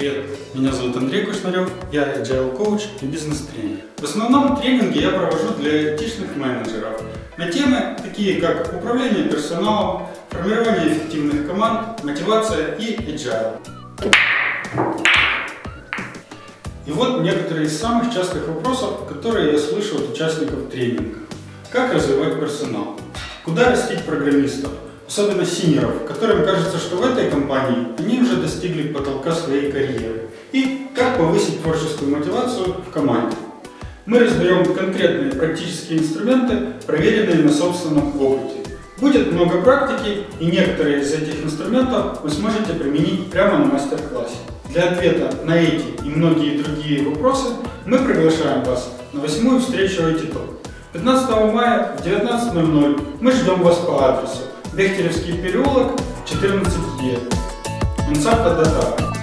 Привет, меня зовут Андрей Кушнарёв, я Agile Coach и бизнес-тренер. В основном тренинги я провожу для айтишных менеджеров на темы такие как управление персоналом, формирование эффективных команд, мотивация и Agile. И вот некоторые из самых частых вопросов, которые я слышу от участников тренинга. Как развивать персонал? Куда растить программистов? Особенно синеров, которым кажется, что в этой компании они уже достигли потолка своей карьеры. И как повысить творческую мотивацию в команде. Мы разберем конкретные практические инструменты, проверенные на собственном опыте. Будет много практики, и некоторые из этих инструментов вы сможете применить прямо на мастер-классе. Для ответа на эти и многие другие вопросы мы приглашаем вас на 8-ю встречу IT talk. 15 мая в 19:00 мы ждем вас по адресу Лехтеревский переулок, 14Е. Инсапта Дата.